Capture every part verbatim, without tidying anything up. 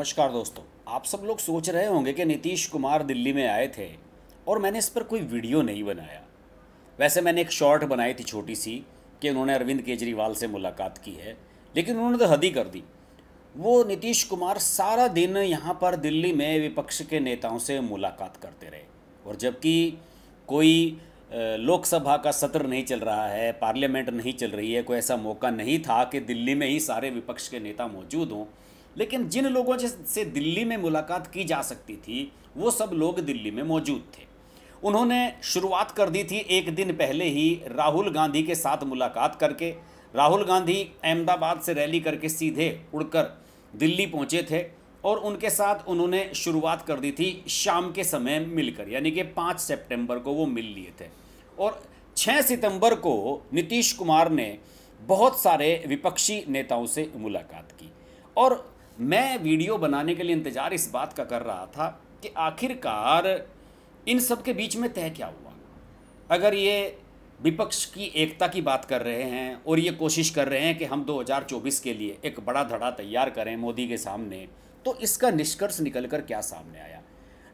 नमस्कार दोस्तों, आप सब लोग सोच रहे होंगे कि नीतीश कुमार दिल्ली में आए थे और मैंने इस पर कोई वीडियो नहीं बनाया। वैसे मैंने एक शॉर्ट बनाई थी छोटी सी कि उन्होंने अरविंद केजरीवाल से मुलाकात की है, लेकिन उन्होंने तो हद ही कर दी। वो नीतीश कुमार सारा दिन यहाँ पर दिल्ली में विपक्ष के नेताओं से मुलाकात करते रहे, और जबकि कोई लोकसभा का सत्र नहीं चल रहा है, पार्लियामेंट नहीं चल रही है, कोई ऐसा मौका नहीं था कि दिल्ली में ही सारे विपक्ष के नेता मौजूद हों, लेकिन जिन लोगों से दिल्ली में मुलाकात की जा सकती थी वो सब लोग दिल्ली में मौजूद थे। उन्होंने शुरुआत कर दी थी एक दिन पहले ही राहुल गांधी के साथ मुलाकात करके। राहुल गांधी अहमदाबाद से रैली करके सीधे उड़कर दिल्ली पहुंचे थे और उनके साथ उन्होंने शुरुआत कर दी थी शाम के समय मिलकर, यानी कि पाँच सितंबर को वो मिल लिए थे। और छः सितंबर को नीतीश कुमार ने बहुत सारे विपक्षी नेताओं से मुलाकात की, और मैं वीडियो बनाने के लिए इंतज़ार इस बात का कर रहा था कि आखिरकार इन सब के बीच में तय क्या हुआ। अगर ये विपक्ष की एकता की बात कर रहे हैं और ये कोशिश कर रहे हैं कि हम दो हज़ार चौबीस के लिए एक बड़ा धड़ा तैयार करें मोदी के सामने, तो इसका निष्कर्ष निकल कर क्या सामने आया?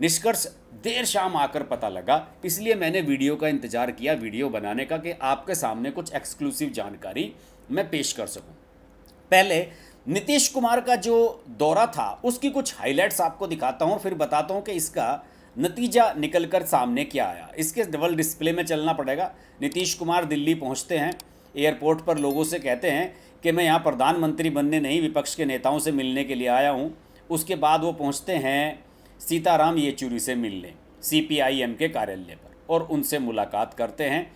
निष्कर्ष देर शाम आकर पता लगा, इसलिए मैंने वीडियो का इंतज़ार किया, वीडियो बनाने का, कि आपके सामने कुछ एक्सक्लूसिव जानकारी मैं पेश कर सकूँ। पहले नीतीश कुमार का जो दौरा था उसकी कुछ हाइलाइट्स आपको दिखाता हूँ, फिर बताता हूँ कि इसका नतीजा निकलकर सामने क्या आया। इसके डबल डिस्प्ले में चलना पड़ेगा। नीतीश कुमार दिल्ली पहुँचते हैं, एयरपोर्ट पर लोगों से कहते हैं कि मैं यहाँ प्रधानमंत्री बनने नहीं, विपक्ष के नेताओं से मिलने के लिए आया हूँ। उसके बाद वो पहुँचते हैं सीताराम येचुरी से मिलने, सीपीआईएम के कार्यालय पर, और उनसे मुलाकात करते हैं।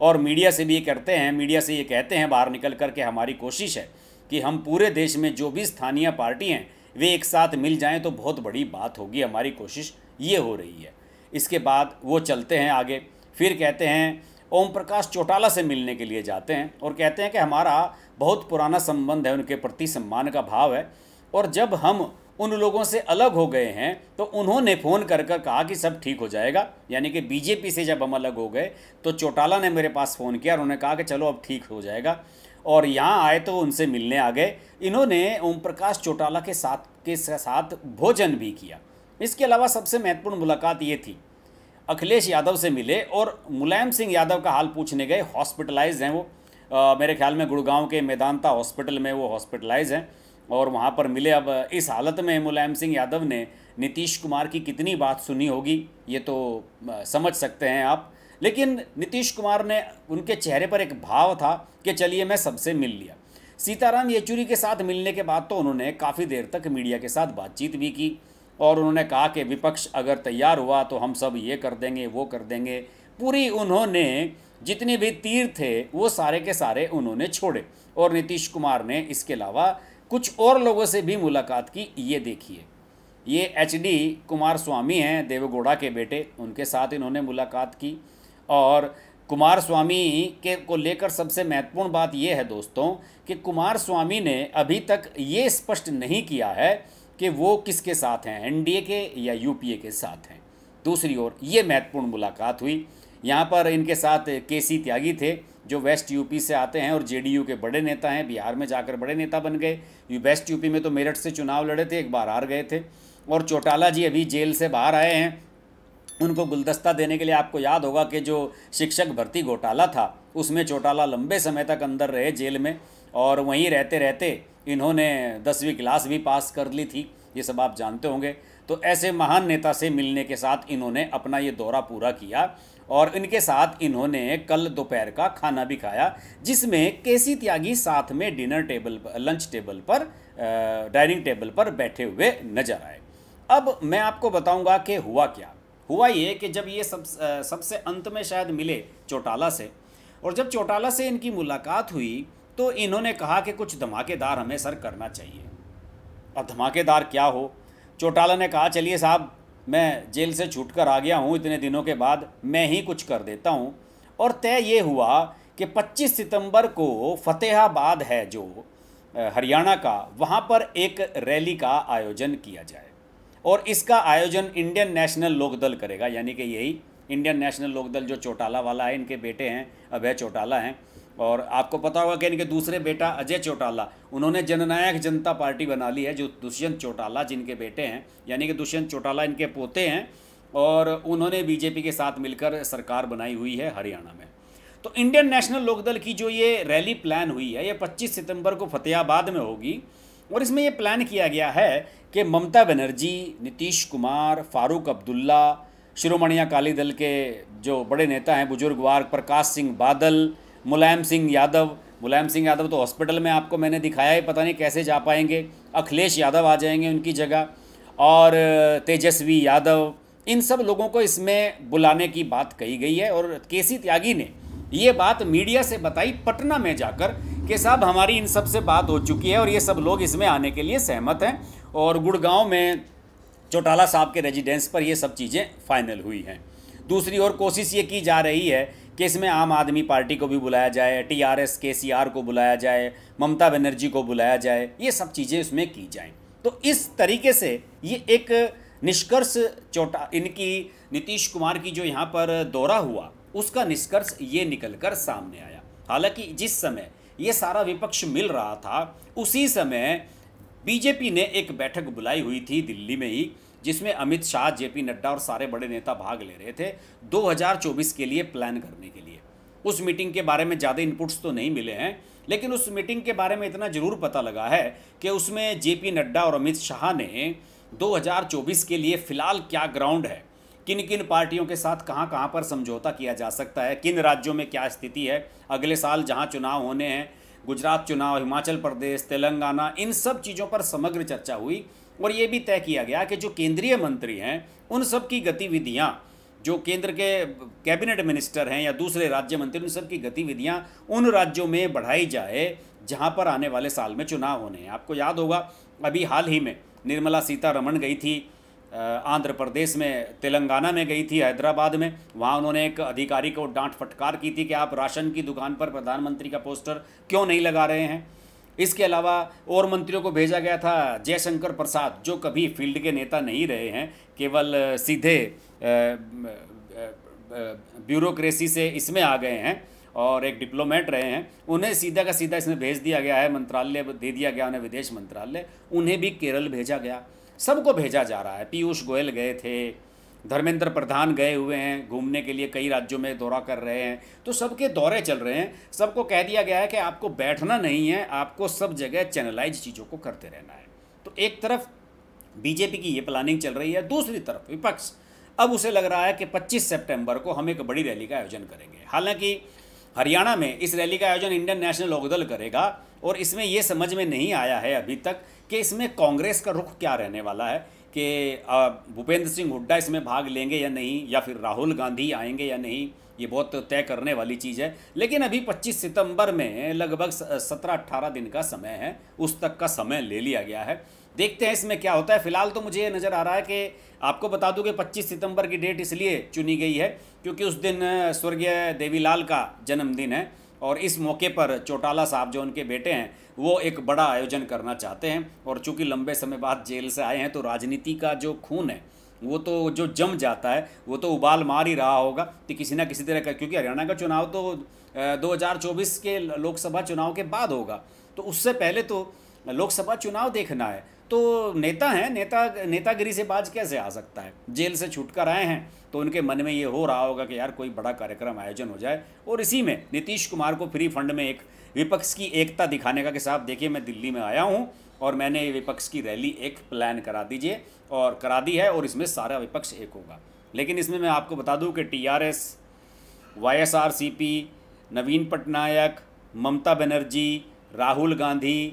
और मीडिया से भी ये करते हैं, मीडिया से ये कहते हैं बाहर निकल कर के हमारी कोशिश है कि हम पूरे देश में जो भी स्थानीय पार्टी हैं वे एक साथ मिल जाएं तो बहुत बड़ी बात होगी, हमारी कोशिश ये हो रही है। इसके बाद वो चलते हैं आगे, फिर कहते हैं ओम प्रकाश चौटाला से मिलने के लिए जाते हैं और कहते हैं कि हमारा बहुत पुराना संबंध है, उनके प्रति सम्मान का भाव है, और जब हम उन लोगों से अलग हो गए हैं तो उन्होंने फ़ोन कर कर कहा कि सब ठीक हो जाएगा। यानी कि बीजेपी से जब हम अलग हो गए तो चौटाला ने मेरे पास फ़ोन किया और उन्होंने कहा कि चलो अब ठीक हो जाएगा, और यहाँ आए तो उनसे मिलने आ गए। इन्होंने ओम प्रकाश चौटाला के साथ के साथ भोजन भी किया। इसके अलावा सबसे महत्वपूर्ण मुलाकात ये थी, अखिलेश यादव से मिले और मुलायम सिंह यादव का हाल पूछने गए। हॉस्पिटलाइज हैं वो, आ, मेरे ख्याल में गुड़गांव के मेदांता हॉस्पिटल में वो हॉस्पिटलाइज हैं और वहाँ पर मिले। अब इस हालत में मुलायम सिंह यादव ने नीतीश कुमार की कितनी बात सुनी होगी ये तो समझ सकते हैं आप, लेकिन नीतीश कुमार ने उनके चेहरे पर एक भाव था कि चलिए मैं सबसे मिल लिया। सीताराम येचुरी के साथ मिलने के बाद तो उन्होंने काफ़ी देर तक मीडिया के साथ बातचीत भी की, और उन्होंने कहा कि विपक्ष अगर तैयार हुआ तो हम सब ये कर देंगे, वो कर देंगे। पूरी उन्होंने जितने भी तीर थे वो सारे के सारे उन्होंने छोड़े। और नीतीश कुमार ने इसके अलावा कुछ और लोगों से भी मुलाकात की, ये देखिए। ये एच डी कुमार स्वामी हैं, देवगोड़ा के बेटे, उनके साथ इन्होंने मुलाकात की। और कुमार स्वामी के को लेकर सबसे महत्वपूर्ण बात यह है दोस्तों कि कुमार स्वामी ने अभी तक ये स्पष्ट नहीं किया है कि वो किसके साथ हैं, एनडीए के या यूपीए के साथ हैं। दूसरी ओर ये महत्वपूर्ण मुलाकात हुई। यहाँ पर इनके साथ केसी त्यागी थे जो वेस्ट यूपी से आते हैं और जेडीयू के बड़े नेता हैं, बिहार में जाकर बड़े नेता बन गए। वेस्ट यूपी में तो मेरठ से चुनाव लड़े थे, एक बार हार गए थे। और चौटाला जी अभी जेल से बाहर आए हैं, उनको गुलदस्ता देने के लिए, आपको याद होगा कि जो शिक्षक भर्ती घोटाला था उसमें चौटाला लंबे समय तक अंदर रहे जेल में, और वहीं रहते रहते इन्होंने दसवीं क्लास भी पास कर ली थी, ये सब आप जानते होंगे। तो ऐसे महान नेता से मिलने के साथ इन्होंने अपना ये दौरा पूरा किया, और इनके साथ इन्होंने कल दोपहर का खाना भी खाया, जिसमें केसी त्यागी साथ में डिनर टेबल पर, लंच टेबल पर, डाइनिंग टेबल पर बैठे हुए नजर आए। अब मैं आपको बताऊँगा कि हुआ क्या। हुआ ये कि जब ये सब सबसे अंत में शायद मिले चौटाला से, और जब चौटाला से इनकी मुलाकात हुई तो इन्होंने कहा कि कुछ धमाकेदार हमें सर करना चाहिए। अब धमाकेदार क्या हो? चौटाला ने कहा चलिए साहब, मैं जेल से छूटकर आ गया हूँ इतने दिनों के बाद, मैं ही कुछ कर देता हूँ। और तय ये हुआ कि पच्चीस सितंबर को फतेहाबाद है जो हरियाणा का, वहाँ पर एक रैली का आयोजन किया जाए, और इसका आयोजन इंडियन नेशनल लोकदल करेगा। यानी कि यही इंडियन नेशनल लोकदल जो चौटाला वाला है, इनके बेटे हैं अभय चौटाला हैं, और आपको पता होगा कि इनके दूसरे बेटा अजय चौटाला, उन्होंने जननायक जनता पार्टी बना ली है, जो दुष्यंत चौटाला जिनके बेटे हैं, यानी कि दुष्यंत चौटाला इनके पोते हैं, और उन्होंने बीजेपी के साथ मिलकर सरकार बनाई हुई है हरियाणा में। तो इंडियन नेशनल लोकदल की जो ये रैली प्लान हुई है, ये पच्चीस सितंबर को फतेहाबाद में होगी, और इसमें ये प्लान किया गया है कि ममता बनर्जी, नीतीश कुमार, फारूक अब्दुल्ला, श्रोमणी अकाली दल के जो बड़े नेता हैं बुजुर्गवार प्रकाश सिंह बादल, मुलायम सिंह यादव, मुलायम सिंह यादव तो हॉस्पिटल में आपको मैंने दिखाया है, पता नहीं कैसे जा पाएंगे, अखिलेश यादव आ जाएंगे उनकी जगह, और तेजस्वी यादव, इन सब लोगों को इसमें बुलाने की बात कही गई है। और केसी त्यागी ने ये बात मीडिया से बताई पटना में जाकर कि साहब हमारी इन सब से बात हो चुकी है और ये सब लोग इसमें आने के लिए सहमत हैं, और गुड़गांव में चौटाला साहब के रेजिडेंस पर ये सब चीज़ें फाइनल हुई हैं। दूसरी ओर कोशिश ये की जा रही है कि इसमें आम आदमी पार्टी को भी बुलाया जाए, टीआरएस केसीआर को बुलाया जाए, ममता बनर्जी को बुलाया जाए, ये सब चीज़ें इसमें की जाएँ। तो इस तरीके से ये एक निष्कर्ष चौटा इनकी नीतीश कुमार की जो यहाँ पर दौरा हुआ, उसका निष्कर्ष ये निकलकर सामने आया। हालांकि जिस समय ये सारा विपक्ष मिल रहा था, उसी समय बीजेपी ने एक बैठक बुलाई हुई थी दिल्ली में ही, जिसमें अमित शाह, जेपी नड्डा और सारे बड़े नेता भाग ले रहे थे दो हज़ार चौबीस के लिए प्लान करने के लिए। उस मीटिंग के बारे में ज़्यादा इनपुट्स तो नहीं मिले हैं, लेकिन उस मीटिंग के बारे में इतना ज़रूर पता लगा है कि उसमें जेपी नड्डा और अमित शाह ने दो हज़ार चौबीस के लिए फ़िलहाल क्या ग्राउंड है, किन किन पार्टियों के साथ कहां कहां पर समझौता किया जा सकता है, किन राज्यों में क्या स्थिति है, अगले साल जहां चुनाव होने हैं, गुजरात चुनाव, हिमाचल प्रदेश, तेलंगाना, इन सब चीज़ों पर समग्र चर्चा हुई। और ये भी तय किया गया कि जो केंद्रीय मंत्री हैं उन सब की गतिविधियाँ, जो केंद्र के कैबिनेट मिनिस्टर हैं या दूसरे राज्य मंत्री, उन सब की गतिविधियाँ उन राज्यों में बढ़ाई जाए जहाँ पर आने वाले साल में चुनाव होने हैं। आपको याद होगा अभी हाल ही में निर्मला सीतारमण गई थी आंध्र प्रदेश में, तेलंगाना में गई थी, हैदराबाद में, वहाँ उन्होंने एक अधिकारी को डांट फटकार की थी कि आप राशन की दुकान पर प्रधानमंत्री का पोस्टर क्यों नहीं लगा रहे हैं। इसके अलावा और मंत्रियों को भेजा गया था, जयशंकर प्रसाद जो कभी फील्ड के नेता नहीं रहे हैं, केवल सीधे ब्यूरोक्रेसी से इसमें आ गए हैं और एक डिप्लोमेट रहे हैं, उन्हें सीधा का सीधा इसमें भेज दिया गया है, मंत्रालय दे दिया गया उन्हें, विदेश मंत्रालय। उन्हें भी केरल भेजा गया, सबको भेजा जा रहा है। पीयूष गोयल गए थे, धर्मेंद्र प्रधान गए हुए हैं घूमने के लिए, कई राज्यों में दौरा कर रहे हैं। तो सबके दौरे चल रहे हैं, सबको कह दिया गया है कि आपको बैठना नहीं है, आपको सब जगह चैनलाइज चीज़ों को करते रहना है। तो एक तरफ बीजेपी की ये प्लानिंग चल रही है, दूसरी तरफ विपक्ष अब उसे लग रहा है कि पच्चीस सेप्टेम्बर को हम एक बड़ी रैली का आयोजन करेंगे। हालाँकि हरियाणा में इस रैली का आयोजन इंडियन नेशनल लोकदल करेगा, और इसमें यह समझ में नहीं आया है अभी तक कि इसमें कांग्रेस का रुख क्या रहने वाला है, कि भूपेंद्र सिंह हुड्डा इसमें भाग लेंगे या नहीं, या फिर राहुल गांधी आएंगे या नहीं, ये बहुत तय करने वाली चीज़ है। लेकिन अभी पच्चीस सितंबर में लगभग सत्रह अठारह दिन का समय है, उस तक का समय ले लिया गया है, देखते हैं इसमें क्या होता है। फिलहाल तो मुझे ये नज़र आ रहा है कि आपको बता दूं कि पच्चीस सितंबर की डेट इसलिए चुनी गई है क्योंकि उस दिन स्वर्गीय देवीलाल का जन्मदिन है, और इस मौके पर चौटाला साहब जो उनके बेटे हैं वो एक बड़ा आयोजन करना चाहते हैं। और चूँकि लंबे समय बाद जेल से आए हैं, तो राजनीति का जो खून है वो तो जो जम जाता है वो तो उबाल मार ही रहा होगा, तो किसी ना किसी तरह का, क्योंकि हरियाणा का चुनाव तो दो हज़ार चौबीस के लोकसभा चुनाव के बाद होगा, तो उससे पहले तो लोकसभा चुनाव देखना है। तो नेता हैं, नेता नेतागिरी से बाज कैसे आ सकता है? जेल से छूटकर आए हैं तो उनके मन में ये हो रहा होगा कि यार कोई बड़ा कार्यक्रम आयोजन हो जाए। और इसी में नीतीश कुमार को फ्री फंड में एक विपक्ष की एकता दिखाने का कि साहब देखिए मैं दिल्ली में आया हूँ और मैंने विपक्ष की रैली एक प्लान करा दीजिए, और करा दी है, और इसमें सारा विपक्ष एक होगा। लेकिन इसमें मैं आपको बता दूं कि टीआरएस, वाईएसआरसीपी, नवीन पटनायक, ममता बनर्जी, राहुल गांधी,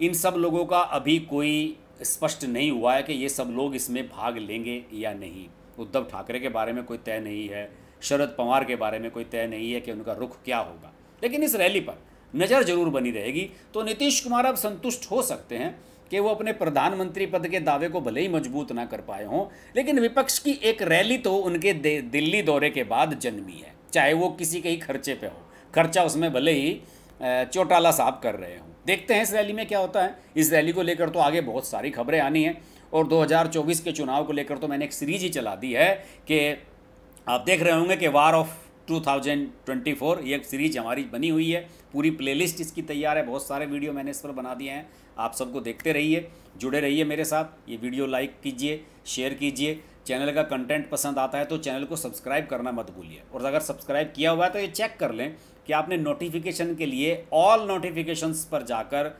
इन सब लोगों का अभी कोई स्पष्ट नहीं हुआ है कि ये सब लोग इसमें भाग लेंगे या नहीं। उद्धव ठाकरे के बारे में कोई तय नहीं है, शरद पवार के बारे में कोई तय नहीं है कि उनका रुख क्या होगा, लेकिन इस रैली पर नज़र जरूर बनी रहेगी। तो नीतीश कुमार अब संतुष्ट हो सकते हैं कि वो अपने प्रधानमंत्री पद के दावे को भले ही मजबूत ना कर पाए हों, लेकिन विपक्ष की एक रैली तो उनके दिल्ली दौरे के बाद जन्मी है, चाहे वो किसी के ही खर्चे पे हो, खर्चा उसमें भले ही चौटाला साहब कर रहे हों। देखते हैं इस रैली में क्या होता है। इस रैली को लेकर तो आगे बहुत सारी खबरें आनी हैं, और दो हज़ार चौबीस के चुनाव को लेकर तो मैंने एक सीरीज ही चला दी है कि आप देख रहे होंगे कि war of two thousand twenty four, ये सीरीज हमारी बनी हुई है, पूरी प्लेलिस्ट इसकी तैयार है, बहुत सारे वीडियो मैंने इस पर बना दिए हैं, आप सबको देखते रहिए, जुड़े रहिए मेरे साथ। ये वीडियो लाइक कीजिए, शेयर कीजिए, चैनल का कंटेंट पसंद आता है तो चैनल को सब्सक्राइब करना मत भूलिए, और अगर सब्सक्राइब किया हुआ है तो ये चेक कर लें कि आपने नोटिफिकेशन के लिए ऑल नोटिफिकेशंस पर जाकर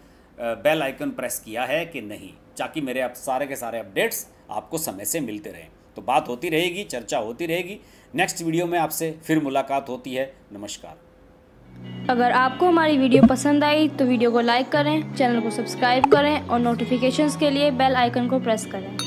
बेल आइकन प्रेस किया है कि नहीं, ताकि मेरे आप सारे के सारे अपडेट्स आपको समय से मिलते रहें। तो बात होती रहेगी, चर्चा होती रहेगी, नेक्स्ट वीडियो में आपसे फिर मुलाकात होती है। नमस्कार। अगर आपको हमारी वीडियो पसंद आई तो वीडियो को लाइक करें, चैनल को सब्सक्राइब करें और नोटिफिकेशंस के लिए बेल आइकन को प्रेस करें।